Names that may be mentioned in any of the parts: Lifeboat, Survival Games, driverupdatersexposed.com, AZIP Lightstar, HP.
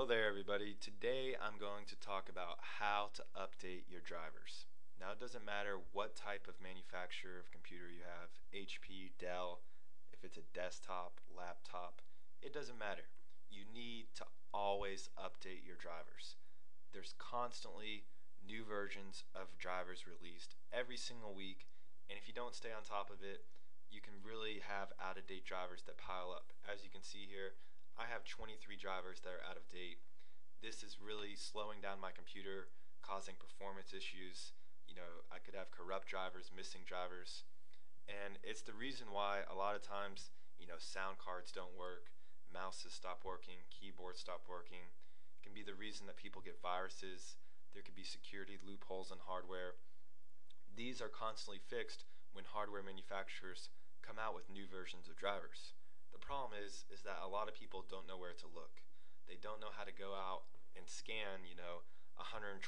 Hello there everybody. Today I'm going to talk about how to update your drivers. Now it doesn't matter what type of manufacturer of computer you have, HP, Dell, if it's a desktop, laptop, it doesn't matter. You need to always update your drivers. There's constantly new versions of drivers released every single week, and if you don't stay on top of it, you can really have out-of-date drivers that pile up. As you can see here, I have 23 drivers that are out of date. This is really slowing down my computer, causing performance issues. You know, I could have corrupt drivers, missing drivers, and it's the reason why a lot of times, you know, sound cards don't work, mouses stop working, keyboards stop working. It can be the reason that people get viruses. There could be security loopholes in hardware. These are constantly fixed when hardware manufacturers come out with new versions of drivers. The problem is that a lot of people don't know where to look. They don't know how to go out and scan, you know, 124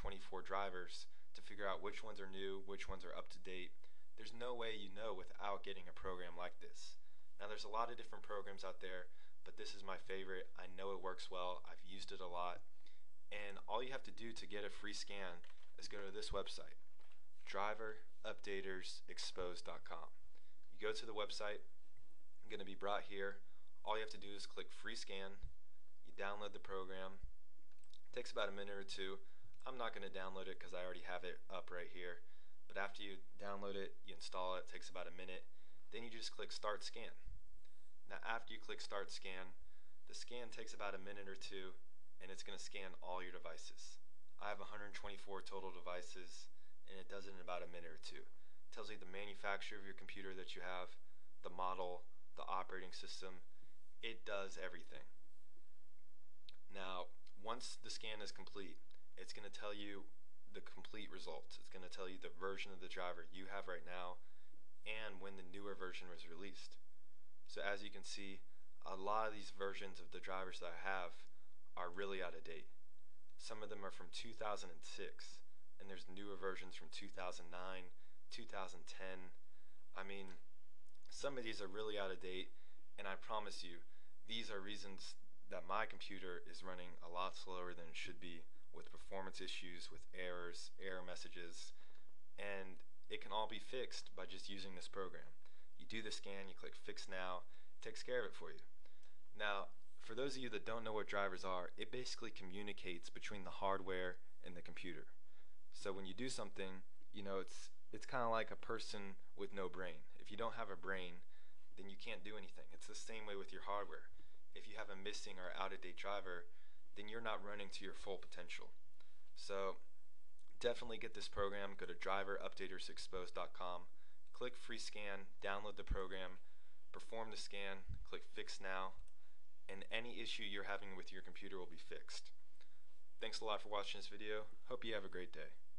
drivers to figure out which ones are new, which ones are up to date. There's no way you know without getting a program like this. Now there's a lot of different programs out there, but this is my favorite. I know it works well. I've used it a lot. And all you have to do to get a free scan is go to this website, driverupdatersexposed.com. You go to the website, I'm going to be brought here. All you have to do is click free scan. You download the program. It takes about a minute or two. I'm not going to download it because I already have it up right here. But after you download it, you install it. It takes about a minute. Then you just click start scan. Now after you click start scan, the scan takes about a minute or two, and it's going to scan all your devices. I have 124 total devices, and it does it in about a minute or two. It tells you the manufacturer of your computer that you have, the model, the operating system. It does everything. Now once the scan is complete, it's going to tell you the complete results. It's going to tell you the version of the driver you have right now and when the newer version was released. So as you can see, a lot of these versions of the drivers that I have are really out of date. Some of them are from 2006, and there's newer versions from 2009, 2010. I mean, some of these are really out of date, and I promise you, these are reasons that my computer is running a lot slower than it should be, with performance issues, with errors, error messages, and it can all be fixed by just using this program. You do the scan, you click fix now, it takes care of it for you. Now, for those of you that don't know what drivers are, it basically communicates between the hardware and the computer. So when you do something, you know, it's kind of like a person with no brain. If you don't have a brain, then you can't do anything. It's the same way with your hardware. If you have a missing or out-of-date driver, then you're not running to your full potential. So definitely get this program. Go to driverupdatersexposed.com, click free scan, download the program, perform the scan, click fix now, and any issue you're having with your computer will be fixed. Thanks a lot for watching this video. Hope you have a great day.